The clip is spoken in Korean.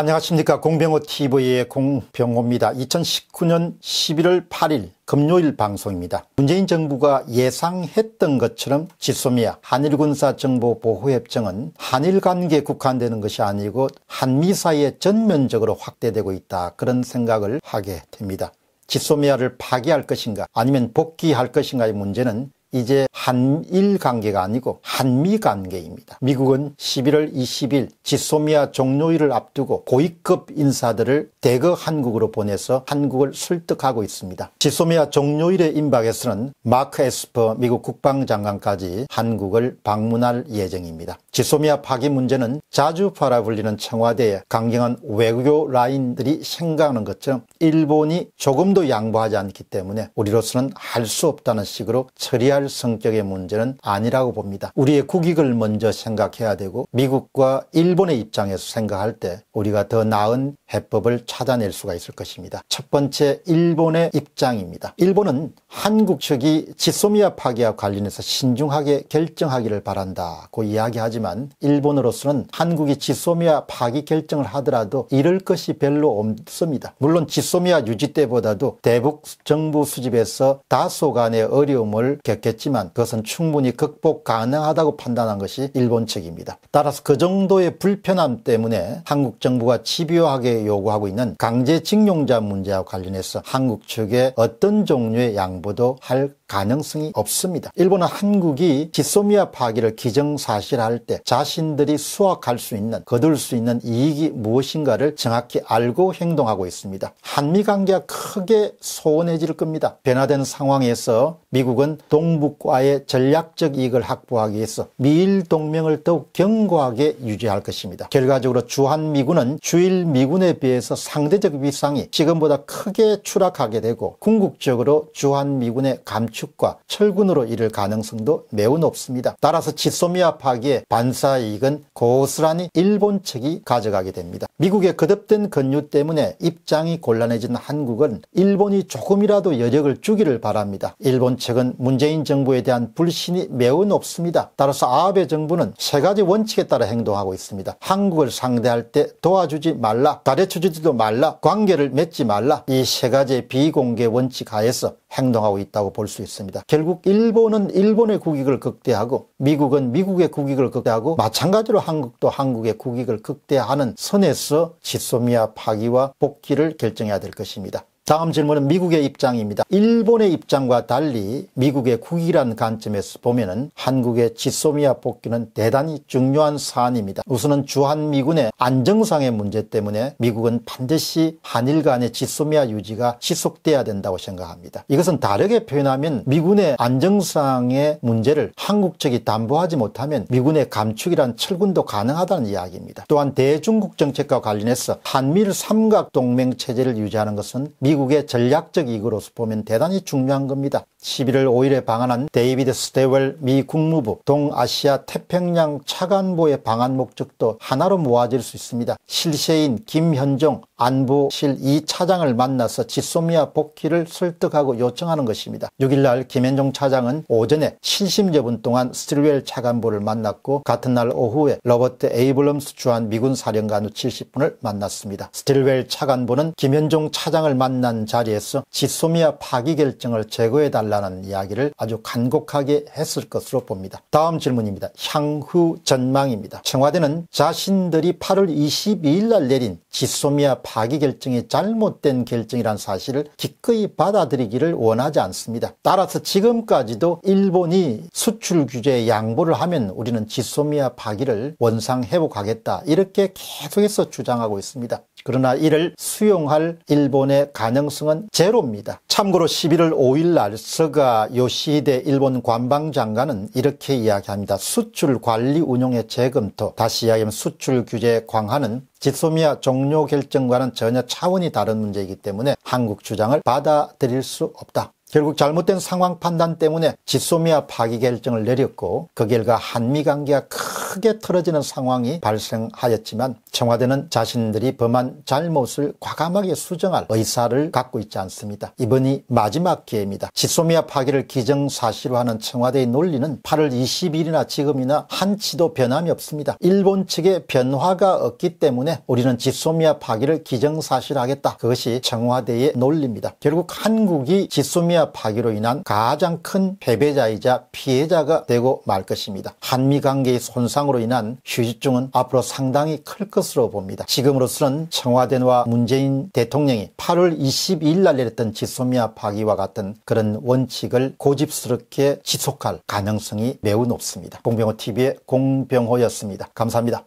안녕하십니까. 공병호TV의 공병호입니다. 2019년 11월 8일 금요일 방송입니다. 문재인 정부가 예상했던 것처럼 지소미아 한일군사정보보호협정은 한일관계에 국한되는 것이 아니고 한미 사이에 전면적으로 확대되고 있다, 그런 생각을 하게 됩니다. 지소미아를 파기할 것인가 아니면 복귀할 것인가의 문제는 이제 한일 관계가 아니고 한미 관계입니다. 미국은 11월 20일 지소미아 종료일을 앞두고 고위급 인사들을 대거 한국으로 보내서 한국을 설득하고 있습니다. 지소미아 종료일에 임박해서는 마크 에스퍼 미국 국방장관까지 한국을 방문할 예정입니다. 지소미아 파기 문제는 자주파라 불리는 청와대의 강경한 외교 라인들이 생각하는 것처럼 일본이 조금도 양보하지 않기 때문에 우리로서는 할 수 없다는 식으로 처리할 성격의 문제는 아니라고 봅니다. 우리의 국익을 먼저 생각해야 되고 미국과 일본의 입장에서 생각할 때 우리가 더 나은 해법을 찾아낼 수가 있을 것입니다. 첫 번째, 일본의 입장입니다. 일본은 한국 측이 지소미아 파기와 관련해서 신중하게 결정하기를 바란다고 이야기하지만 일본으로서는 한국이 지소미아 파기 결정을 하더라도 이를 것이 별로 없습니다. 물론 지소미아 유지 때보다도 대북 정부 수집에서 다소간의 어려움을 겪게 했지만 그것은 충분히 극복 가능하다고 판단한 것이 일본 측입니다. 따라서 그 정도의 불편함 때문에 한국 정부가 집요하게 요구하고 있는 강제징용자 문제와 관련해서 한국 측에 어떤 종류의 양보도 할 가능성이 없습니다. 일본은 한국이 지소미아 파기를 기정사실화할 때 자신들이 수확할 수 있는, 거둘 수 있는 이익이 무엇인가를 정확히 알고 행동하고 있습니다. 한미 관계가 크게 소원해질 겁니다. 변화된 상황에서 미국은 동북과의 전략적 이익을 확보하기 위해서 미일 동맹을 더욱 견고하게 유지할 것입니다. 결과적으로 주한미군은 주일미군에 비해서 상대적 위상이 지금보다 크게 추락하게 되고 궁극적으로 주한미군의 감축과 철군으로 이를 가능성도 매우 높습니다. 따라서 지소미아 파기의 반사이익은 고스란히 일본 측이 가져가게 됩니다. 미국의 거듭된 권유 때문에 입장이 곤란해진 한국은 일본이 조금이라도 여력을 주기를 바랍니다. 일본 측은 문재인 정부에 대한 불신이 매우 높습니다. 따라서 아베 정부는 세 가지 원칙에 따라 행동하고 있습니다. 한국을 상대할 때 도와주지 말라, 가르쳐주지도 말라, 관계를 맺지 말라, 이 세 가지의 비공개 원칙 하에서 행동하고 있다고 볼 수 있습니다. 결국 일본은 일본의 국익을 극대화하고 미국은 미국의 국익을 극대화하고 마찬가지로 한국도 한국의 국익을 극대화하는 선에서 지소미아 파기와 복귀를 결정해야 될 것입니다. 다음 질문은 미국의 입장입니다. 일본의 입장과 달리 미국의 국익이라는 관점에서 보면은 한국의 지소미아 복귀는 대단히 중요한 사안입니다. 우선은 주한미군의 안정상의 문제 때문에 미국은 반드시 한일 간의 지소미아 유지가 지속돼야 된다고 생각합니다. 이것은 다르게 표현하면 미군의 안정상의 문제를 한국 측이 담보하지 못하면 미군의 감축이란 철군도 가능하다는 이야기입니다. 또한 대중국 정책과 관련해서 한미일 삼각동맹 체제를 유지하는 것은 미국의 전략적 이익으로서 보면 대단히 중요한 겁니다. 11월 5일에 방한한 데이비드 스틸웰 미 국무부 동아시아 태평양 차관보의 방한 목적도 하나로 모아질 수 있습니다. 실세인 김현종 안보실 2차장을 만나서 지소미아 복귀를 설득하고 요청하는 것입니다. 6일날 김현종 차장은 오전에 70여분 동안 스틸웰 차관보를 만났고 같은 날 오후에 로버트 에이블럼스 주한 미군 사령관을 70분을 만났습니다. 스틸웰 차관보는 김현종 차장을 만난 자리에서 지소미아 파기 결정을 제거해달라는 이야기를 아주 간곡하게 했을 것으로 봅니다. 다음 질문입니다. 향후 전망입니다. 청와대는 자신들이 8월 22일날 내린 지소미아 파기 결정이 잘못된 결정이란 사실을 기꺼이 받아들이기를 원하지 않습니다. 따라서 지금까지도 일본이 수출 규제에 양보를 하면 우리는 지소미아 파기를 원상회복하겠다, 이렇게 계속해서 주장하고 있습니다. 그러나 이를 수용할 일본의 가능성은 제로입니다. 참고로 11월 5일 날 스가 요시히데 일본 관방장관은 이렇게 이야기합니다. 수출 관리 운용의 재검토, 다시 이야기하면 수출 규제 강화는 지소미아 종료 결정과는 전혀 차원이 다른 문제이기 때문에 한국 주장을 받아들일 수 없다. 결국 잘못된 상황 판단 때문에 지소미아 파기 결정을 내렸고 그 결과 한미 관계가 크게 틀어지는 상황이 발생하였지만 청와대는 자신들이 범한 잘못을 과감하게 수정할 의사를 갖고 있지 않습니다. 이번이 마지막 기회입니다. 지소미아 파기를 기정사실화하는 청와대의 논리는 8월 20일이나 지금이나 한치도 변함이 없습니다. 일본 측의 변화가 없기 때문에 우리는 지소미아 파기를 기정사실화하겠다. 그것이 청와대의 논리입니다. 결국 한국이 지소미아 파기로 인한 가장 큰 패배자이자 피해자가 되고 말 것입니다. 한미관계의 손상으로 인한 휴지증은 앞으로 상당히 클 것으로 봅니다. 지금으로서는 청와대와 문재인 대통령이 8월 22일 날 내렸던 지소미아 파기와 같은 그런 원칙을 고집스럽게 지속할 가능성이 매우 높습니다. 공병호TV의 공병호였습니다. 감사합니다.